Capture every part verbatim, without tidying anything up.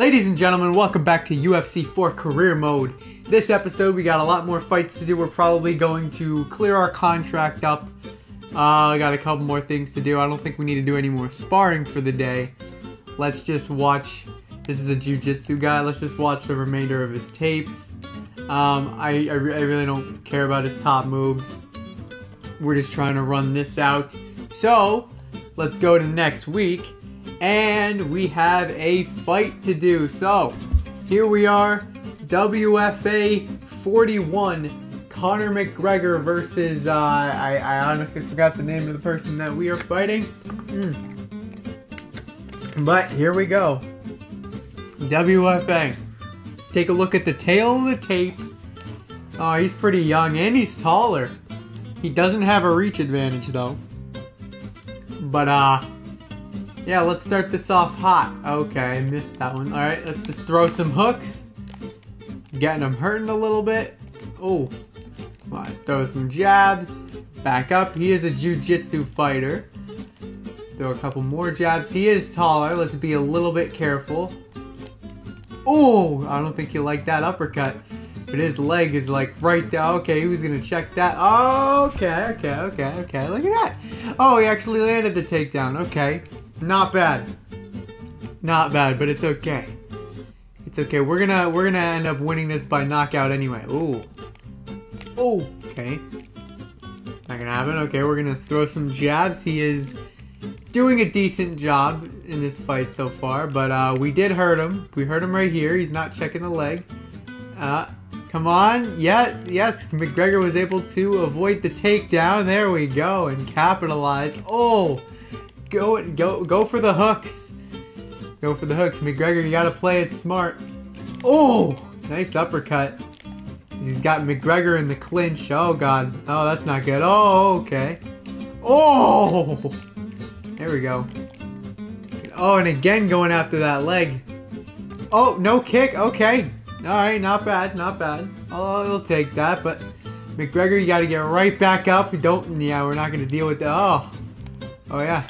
Ladies and gentlemen, welcome back to U F C four Career Mode. This episode, we got a lot more fights to do. We're probably going to clear our contract up. I uh, got a couple more things to do. I don't think we need to do any more sparring for the day. Let's just watch. This is a jiu-jitsu guy. Let's just watch the remainder of his tapes. Um, I, I, re I really don't care about his top moves. We're just trying to run this out. So, let's go to next week. And we have a fight to do. So, here we are. W F A forty-one. Conor McGregor versus... Uh, I, I honestly forgot the name of the person that we are fighting. Mm. But, here we go. W F A. Let's take a look at the tail of the tape. Oh, he's pretty young. And he's taller. He doesn't have a reach advantage, though. But, uh... yeah, let's start this off hot. Okay, I missed that one. Alright, let's just throw some hooks. Getting them hurting a little bit. Oh, well, throw some jabs. Back up. He is a jiu-jitsu fighter. Throw a couple more jabs. He is taller. Let's be a little bit careful. Oh, I don't think he liked that uppercut. But his leg is like right there. Okay, who's going to check that? Okay, okay, okay, okay. Look at that. Oh, he actually landed the takedown. Okay. Not bad. Not bad, but it's okay. It's okay. We're gonna we're gonna end up winning this by knockout anyway. Ooh. Oh, okay. Not gonna happen. Okay, we're gonna throw some jabs. He is doing a decent job in this fight so far, but uh, we did hurt him. We hurt him right here. He's not checking the leg. Uh, come on. Yeah, yes, McGregor was able to avoid the takedown. There we go, and capitalize. Oh, Go go go for the hooks. Go for the hooks. McGregor, you gotta play it smart. Oh, nice uppercut. He's got McGregor in the clinch. Oh god. Oh, that's not good. Oh, okay. Oh, there we go. Oh, and again going after that leg. Oh, no kick. Okay. Alright, not bad, not bad. Oh, he'll take that, but McGregor, you gotta get right back up. Don't yeah, we're not gonna deal with that. Oh. Oh yeah.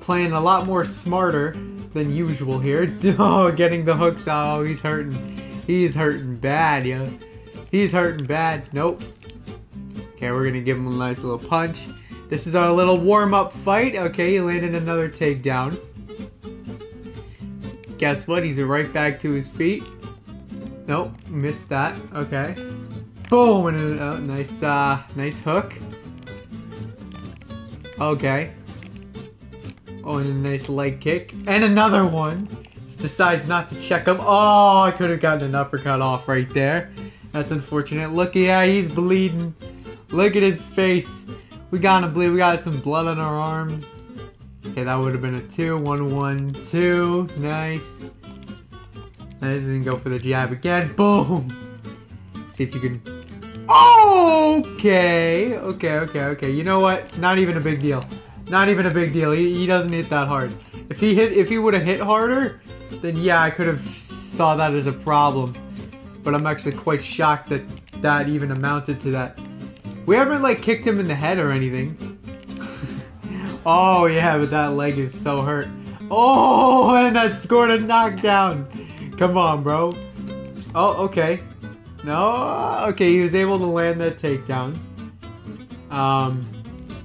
Playing a lot more smarter than usual here. Oh, getting the hooks. Oh, he's hurting. He's hurting bad, yo. He's hurting bad. Nope. Okay, we're gonna give him a nice little punch. This is our little warm-up fight. Okay, he landed another takedown. Guess what? He's right back to his feet. Nope, missed that. Okay. Boom! And a, oh, nice, uh, nice hook. Okay. Oh, and a nice leg kick. And another one. Just decides not to check him. Oh, I could have gotten an uppercut off right there. That's unfortunate. Look, yeah, he's bleeding. Look at his face. We got him bleed. We got some blood on our arms. Okay, that would have been a two. One, one, two. Nice. I didn't go for the jab again. Boom. Let's see if you can... Okay, okay, okay, okay. You know what? Not even a big deal. Not even a big deal. He, he doesn't hit that hard. If he hit, if he would have hit harder, then yeah, I could have saw that as a problem. But I'm actually quite shocked that that even amounted to that. We haven't like kicked him in the head or anything. Oh yeah, but that leg is so hurt. Oh, and that scored a knockdown. Come on, bro. Oh, okay. No, okay, he was able to land that takedown. Um,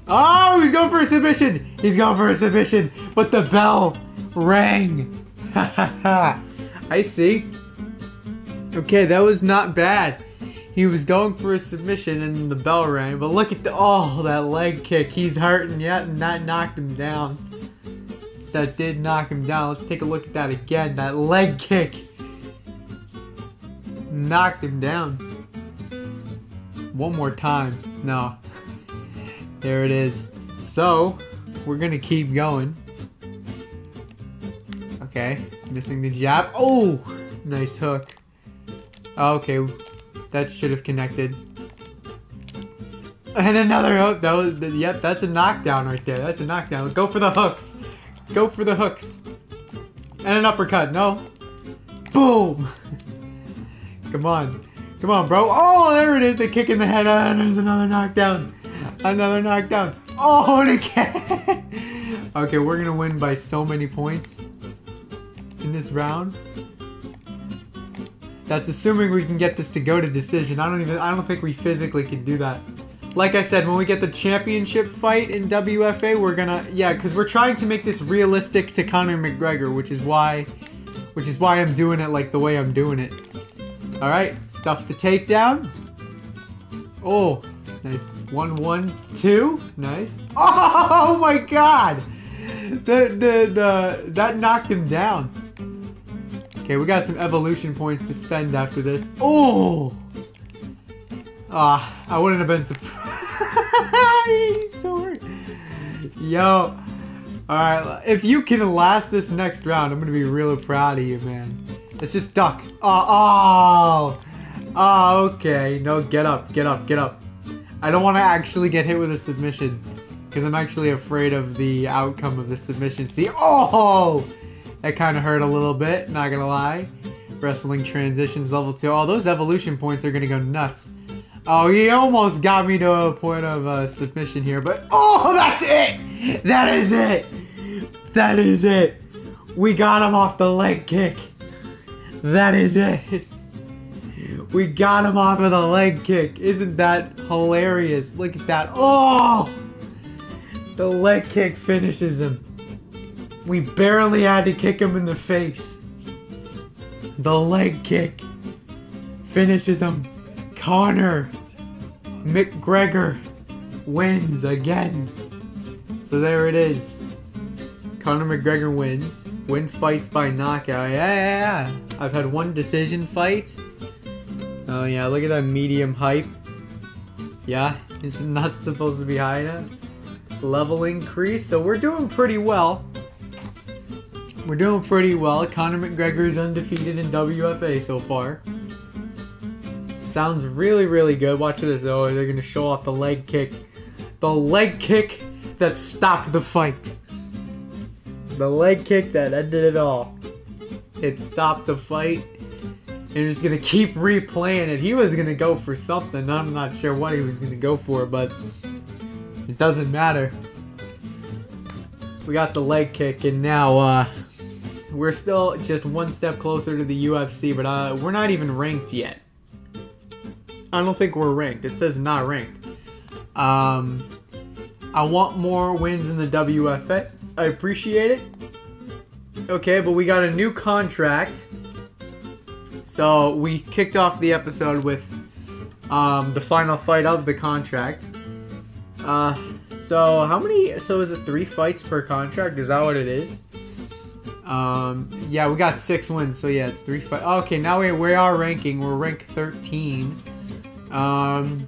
oh, he's going for a submission. He's going for a submission, but the bell rang. I see. Okay, that was not bad. He was going for a submission and the bell rang, but look at the, oh, that leg kick. He's hurting yet, and that knocked him down. That did knock him down. Let's take a look at that again, that leg kick. Knocked him down. One more time. No. There it is. So, we're gonna keep going. Okay. Missing the jab. Oh! Nice hook. Okay. That should have connected. And another hook. That was, yep, that's a knockdown right there. That's a knockdown. Go for the hooks. Go for the hooks. And an uppercut. No. Boom! Come on. Come on, bro. Oh, there it is. A kick in the head. Oh, there's another knockdown. Another knockdown. Oh, and again. Okay, we're going to win by so many points. in this round. That's assuming we can get this to go to decision. I don't even, I don't think we physically can do that. Like I said, when we get the championship fight in W F A, we're gonna, yeah, because we're trying to make this realistic to Conor McGregor, which is why, which is why I'm doing it like the way I'm doing it. All right, stuff the takedown. Oh, nice. One, one, two. Nice. Oh my God! The, the, the, that knocked him down. Okay, we got some evolution points to spend after this. Oh! Ah, I wouldn't have been surprised. He's so hurt. Yo. Alright, if you can last this next round, I'm going to be really proud of you, man. Let's just duck. Oh, oh! Oh, okay. No, get up, get up, get up. I don't want to actually get hit with a submission, because I'm actually afraid of the outcome of the submission. See? Oh! That kind of hurt a little bit, not gonna lie. Wrestling transitions level two. Oh, those evolution points are gonna go nuts. Oh, he almost got me to a point of uh, submission here, but oh, that's it! That is it! That is it! We got him off the leg kick. That is it. We got him off of the leg kick. Isn't that hilarious? Look at that. Oh! The leg kick finishes him. We barely had to kick him in the face. The leg kick finishes him. Conor McGregor wins again. So there it is. Conor McGregor wins. Win fights by knockout. Yeah, yeah, yeah. I've had one decision fight. Oh yeah, look at that medium hype. Yeah, it's not supposed to be high enough. Level increase. So we're doing pretty well. We're doing pretty well. Conor McGregor is undefeated in W F A so far. Sounds really, really good. Watch this. Oh, they're going to show off the leg kick. The leg kick that stopped the fight. The leg kick that ended it all. It stopped the fight. And you're just going to keep replaying it. He was going to go for something. I'm not sure what he was going to go for, but it doesn't matter. We got the leg kick, and now, uh... we're still just one step closer to the U F C, but uh, we're not even ranked yet. I don't think we're ranked. It says not ranked. Um, I want more wins in the W F A. I appreciate it. Okay, but we got a new contract. So we kicked off the episode with um, the final fight of the contract. Uh, so how many? So is it three fights per contract? Is that what it is? Um, yeah, we got six wins, so yeah, it's three fights. Oh, okay, now we, we are ranking. We're rank thirteen. Um,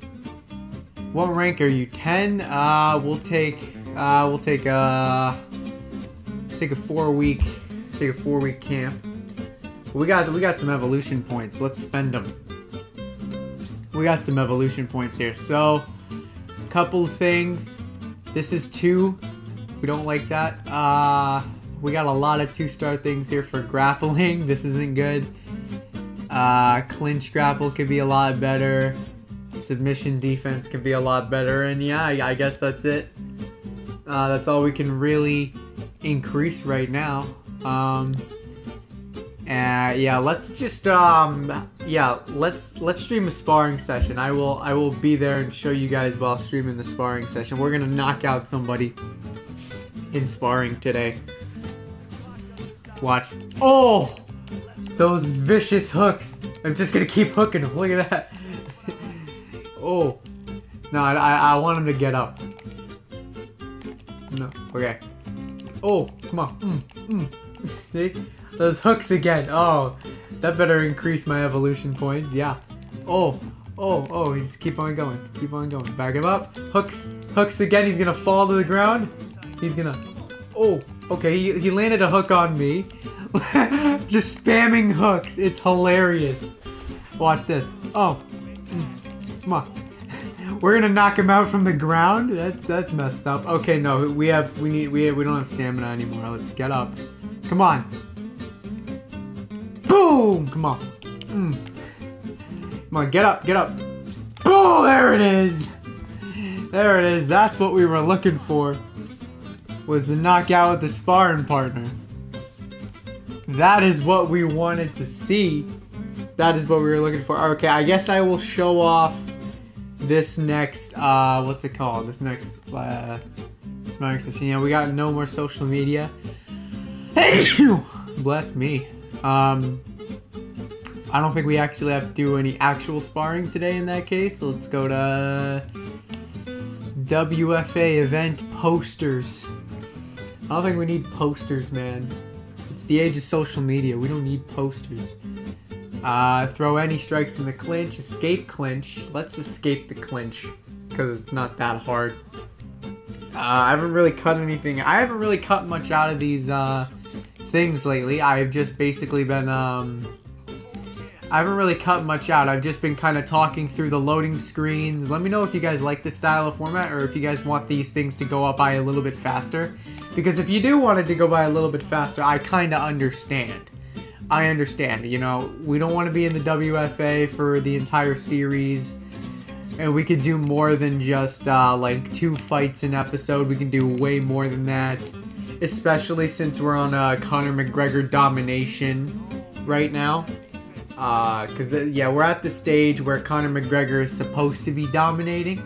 what rank are you? ten? Uh, we'll take, uh, we'll take, uh, take a four week, take a four week camp. We got, we got some evolution points. Let's spend them. We got some evolution points here. So, couple things. This is two. We don't like that. Uh... We got a lot of two-star things here for grappling. This isn't good. Uh, clinch grapple could be a lot better. Submission defense could be a lot better. And yeah, I guess that's it. Uh, that's all we can really increase right now. Um, uh, yeah, let's just um, yeah, let's let's stream a sparring session. I will I will be there and show you guys while streaming the sparring session. We're gonna knock out somebody in sparring today. Watch. Oh! Those vicious hooks. I'm just gonna keep hooking him. Look at that. Oh. No, I, I want him to get up. No. Okay. Oh, come on. Mm, mm. See? Those hooks again. Oh. That better increase my evolution points. Yeah. Oh. Oh, oh. He's just keep on going. Keep on going. Back him up. Hooks. Hooks again. He's gonna fall to the ground. He's gonna... Oh. Okay, he, he landed a hook on me. Just spamming hooks. It's hilarious. Watch this. Oh. Come on. We're gonna knock him out from the ground? That's that's messed up. Okay, no, we have we need we we don't have stamina anymore. Let's get up. Come on. Boom! Come on. Mm. Come on, get up, get up. Boom! There it is! There it is. That's what we were looking for. Was the knockout with the sparring partner. That is what we wanted to see. That is what we were looking for. Okay, I guess I will show off this next, uh, what's it called? This next, uh, smiling session. Yeah, we got no more social media. Bless me. Um, I don't think we actually have to do any actual sparring today in that case. Let's go to W F A event posters. I don't think we need posters, man. It's the age of social media. We don't need posters. Uh, throw any strikes in the clinch. Escape clinch. Let's escape the clinch, because it's not that hard. Uh, I haven't really cut anything. I haven't really cut much out of these uh, things lately. I've just basically been... Um, I haven't really cut much out. I've just been kind of talking through the loading screens. Let me know if you guys like this style of format, or if you guys want these things to go up by a little bit faster. Because if you do want it to go by a little bit faster, I kind of understand. I understand, you know, we don't want to be in the W F A for the entire series. And we could do more than just, uh, like, two fights an episode. We can do way more than that. Especially since we're on uh, Conor McGregor domination right now. Uh, cause the, yeah, we're at the stage where Conor McGregor is supposed to be dominating,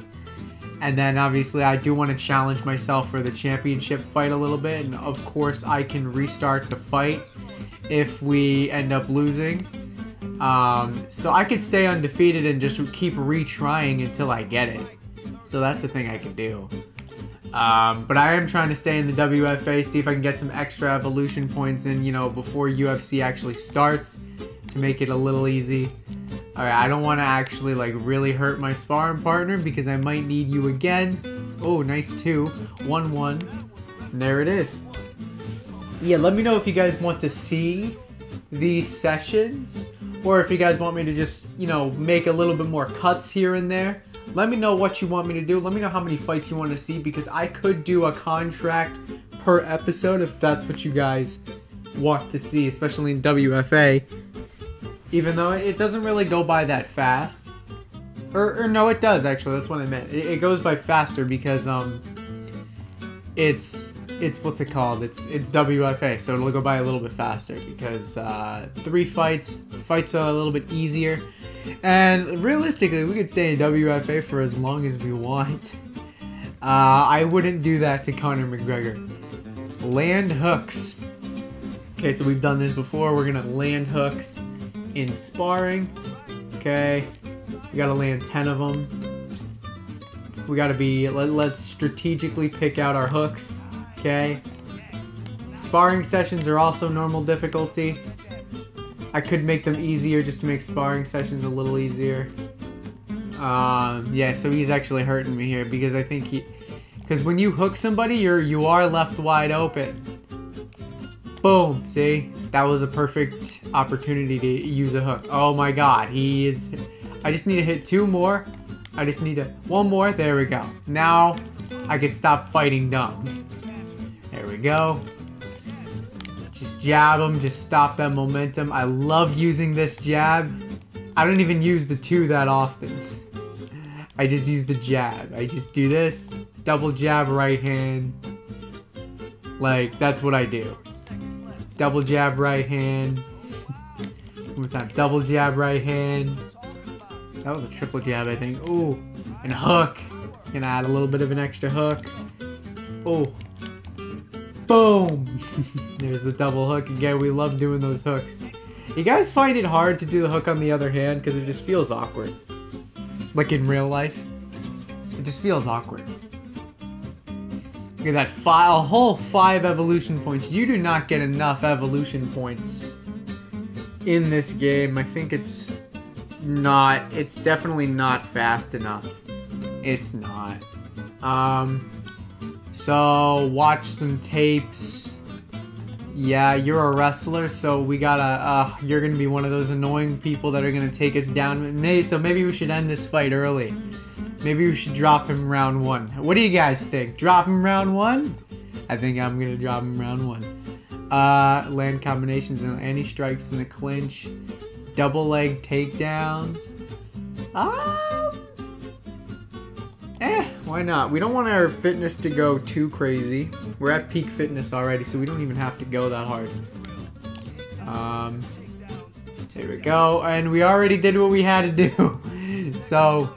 and then obviously I do want to challenge myself for the championship fight a little bit, and of course I can restart the fight if we end up losing. Um, so I could stay undefeated and just keep retrying until I get it. So that's the thing I could do. Um, but I am trying to stay in the W F A, see if I can get some extra evolution points in, you know, before U F C actually starts. To make it a little easy. Alright, I don't want to actually like really hurt my sparring partner, because I might need you again. Oh, nice two. one one. And there it is. Yeah, let me know if you guys want to see these sessions, or if you guys want me to just, you know, make a little bit more cuts here and there. Let me know what you want me to do. Let me know how many fights you want to see, because I could do a contract per episode if that's what you guys want to see, especially in W F A. Even though it doesn't really go by that fast. Or, or no, it does, actually. That's what I meant. It, it goes by faster because, um... It's... It's... What's it called? It's it's W F A, so it'll go by a little bit faster. Because, uh... Three fights. Fights are a little bit easier. And, realistically, we could stay in W F A for as long as we want. Uh, I wouldn't do that to Conor McGregor. Land hooks. Okay, so we've done this before. We're gonna land hooks. In sparring, okay, we gotta land ten of them. We gotta be, let, let's strategically pick out our hooks, okay. Sparring sessions are also normal difficulty. I could make them easier just to make sparring sessions a little easier. Um, yeah, so he's actually hurting me here, because I think he, because when you hook somebody, you're, you are left wide open. Boom, see? That was a perfect opportunity to use a hook. Oh my god, he is... I just need to hit two more. I just need to... One more, there we go. Now, I can stop fighting dumb. There we go. Just jab him, just stop that momentum. I love using this jab. I don't even use the two that often. I just use the jab. I just do this, double jab right hand. Like, that's what I do. Double jab right hand. One more time. Double jab right hand. That was a triple jab, I think. Ooh. And hook. Just gonna add a little bit of an extra hook. Ooh. Boom. There's the double hook. Again, we love doing those hooks. You guys find it hard to do the hook on the other hand, because it just feels awkward. Like in real life. It just feels awkward. Look at that, five, a whole five evolution points. You do not get enough evolution points in this game. I think it's not, it's definitely not fast enough. It's not. Um, so, watch some tapes. Yeah, you're a wrestler, so we gotta, uh, you're gonna be one of those annoying people that are gonna take us down. May, so maybe we should end this fight early. Maybe we should drop him round one. What do you guys think? Drop him round one? I think I'm gonna drop him round one. Uh, land combinations and any strikes in the clinch. Double leg takedowns. Um, eh, why not? We don't want our fitness to go too crazy. We're at peak fitness already, so we don't even have to go that hard. Um, there we go. And we already did what we had to do. So,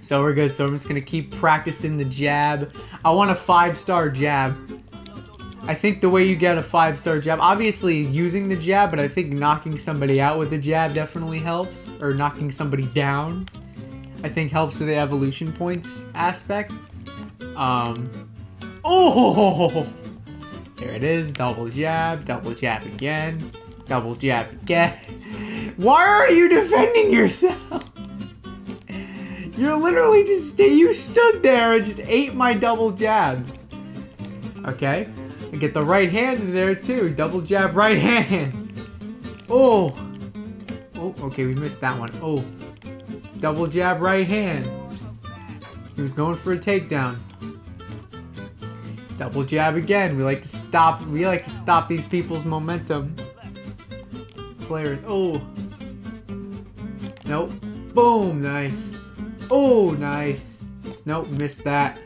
so we're good. So I'm just going to keep practicing the jab. I want a five-star jab. I think the way you get a five-star jab, obviously using the jab, but I think knocking somebody out with the jab definitely helps. Or knocking somebody down, I think helps with the evolution points aspect. Um, oh! There it is. Double jab, double jab again, double jab again. Why are you defending yourself? You're literally just, you stood there and just ate my double jabs. Okay. I get the right hand in there too. Double jab, right hand. Oh. Oh, okay, we missed that one. Oh. Double jab, right hand. He was going for a takedown. Double jab again. We like to stop, we like to stop these people's momentum. Players. Oh. Nope. Boom, nice. Oh, nice. Nope, missed that.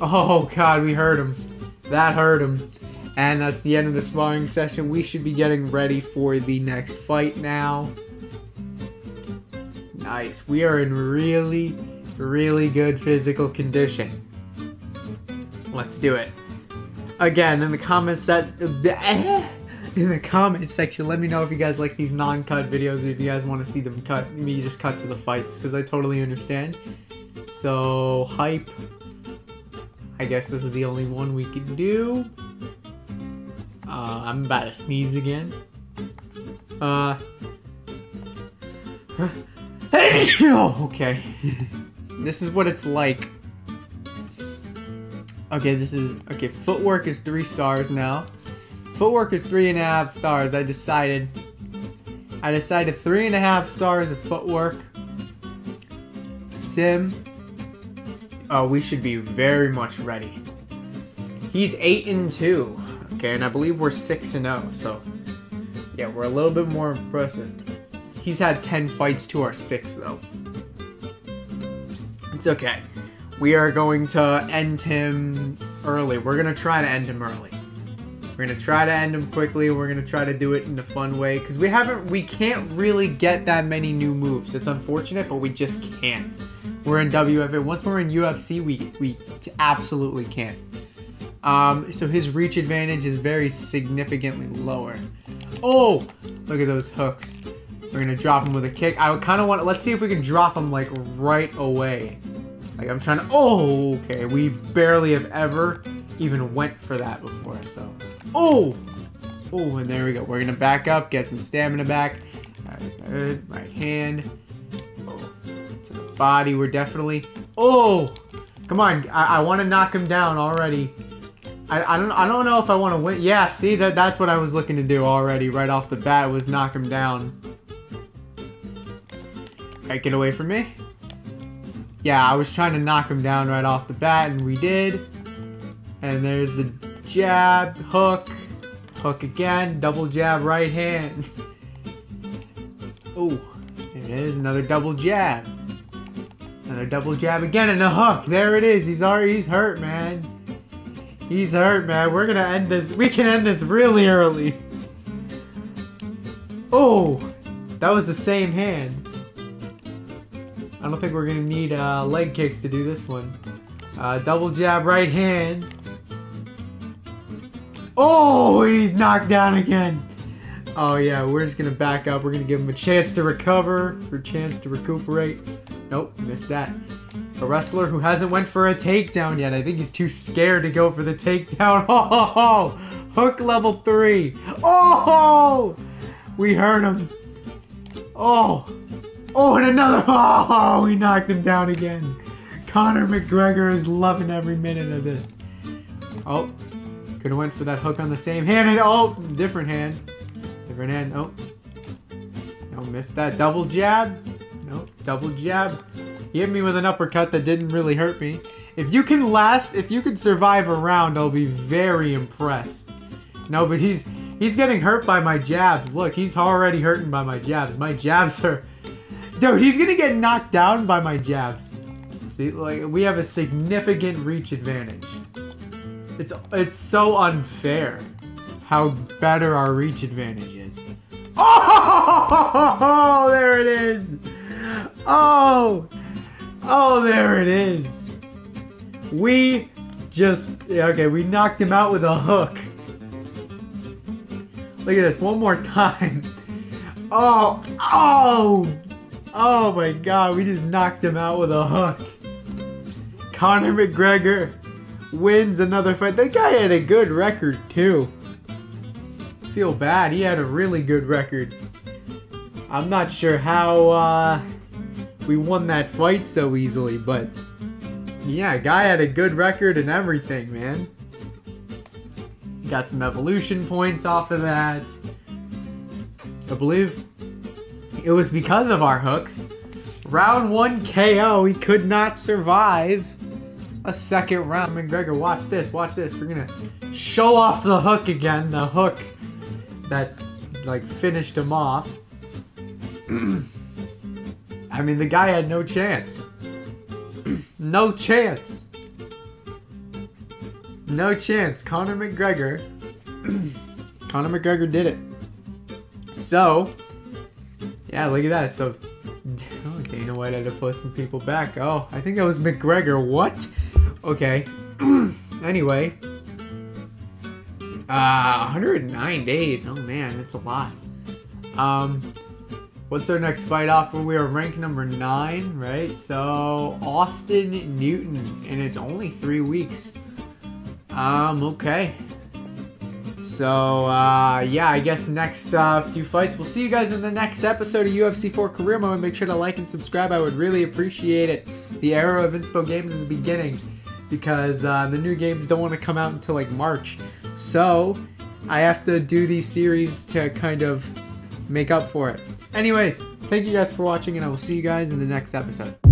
Oh god, we hurt him. That hurt him. And that's the end of the sparring session. We should be getting ready for the next fight now. Nice. We are in really, really good physical condition. Let's do it. Again, in the comments that in the comments section, let me know if you guys like these non-cut videos, or if you guys want to see them cut, me just cut to the fights, because I totally understand. So, hype. I guess this is the only one we can do. Uh, I'm about to sneeze again. Uh. Oh, okay. This is what it's like. Okay, this is... Okay, footwork is three stars now. Footwork is three and a half stars. I decided. I decided three and a half stars of footwork. Sim. Oh, we should be very much ready. He's eight and two, okay, and I believe we're six and zero. So, yeah, we're a little bit more impressive. He's had ten fights to our six, though. It's okay. We are going to end him early. We're gonna try to end him early. We're gonna try to end him quickly. We're gonna try to do it in a fun way because we haven't, we can't really get that many new moves. It's unfortunate, but we just can't. We're in W F A. Once we're in U F C, we we absolutely can't. Um, so his reach advantage is very significantly lower. Oh, look at those hooks. We're gonna drop him with a kick. I kind of want. Let's see if we can drop him like right away. Like I'm trying to. Oh, okay. We barely have ever even went for that before. So. Oh. Oh, and there we go. We're gonna back up, get some stamina back. Right, right hand. Body, we're definitely. Oh, come on! I, I want to knock him down already. I, I don't. I don't know if I want to win. Yeah, see that. That's what I was looking to do already, right off the bat, was knock him down. All right, get away from me. Yeah, I was trying to knock him down right off the bat, and we did. And there's the jab, hook, hook again, double jab, right hand. Oh, there it is, another double jab. Another double jab again and a hook. There it is. He's already, he's hurt, man. He's hurt, man. We're gonna end this. We can end this really early. Oh, that was the same hand. I don't think we're gonna need uh, leg kicks to do this one. Uh, double jab, right hand. Oh, he's knocked down again. Oh yeah, we're just gonna back up. We're gonna give him a chance to recover, or a chance to recuperate. Nope, missed that. A wrestler who hasn't went for a takedown yet. I think he's too scared to go for the takedown. Oh, ho, ho. Hook level three. Oh, we hurt him. Oh, oh, and another. Oh, we knocked him down again. Conor McGregor is loving every minute of this. Oh, could have went for that hook on the same hand. And oh, different hand. Different hand. Oh, no, missed that. Double jab. Nope, double jab. He hit me with an uppercut that didn't really hurt me. If you can last, if you can survive a round, I'll be very impressed. No, but he's he's getting hurt by my jabs. Look, he's already hurting by my jabs. My jabs are... Dude, he's gonna get knocked down by my jabs. See, like, we have a significant reach advantage. It's, it's so unfair how better our reach advantage is. Oh, there it is. Oh, oh, there it is. We just, okay, we knocked him out with a hook. Look at this, one more time. Oh, oh, oh my God, we just knocked him out with a hook. Conor McGregor wins another fight. That guy had a good record too. Feel bad, he had a really good record. I'm not sure how uh, we won that fight so easily, but yeah, guy had a good record and everything, man. Got some evolution points off of that. I believe it was because of our hooks. Round one K O, he could not survive a second round. McGregor, watch this, watch this. We're gonna show off the hook again, the hook that like finished him off. I mean, the guy had no chance. No chance. No chance. Conor McGregor. Conor McGregor did it. So, yeah, look at that. So, oh, Dana White had to pull some people back. Oh, I think that was McGregor. What? Okay. Anyway. Uh, one hundred nine days. Oh, man, that's a lot. Um... What's our next fight off? We are ranked number nine, right? So, Austin Newton, and it's only three weeks. Um, okay. So, uh, yeah, I guess next uh, few fights. We'll see you guys in the next episode of U F C four Career Mode. Make sure to like and subscribe. I would really appreciate it. The era of Inspo Games is beginning because uh, the new games don't want to come out until, like, March. So, I have to do these series to kind of make up for it. Anyways, thank you guys for watching, and I will see you guys in the next episode.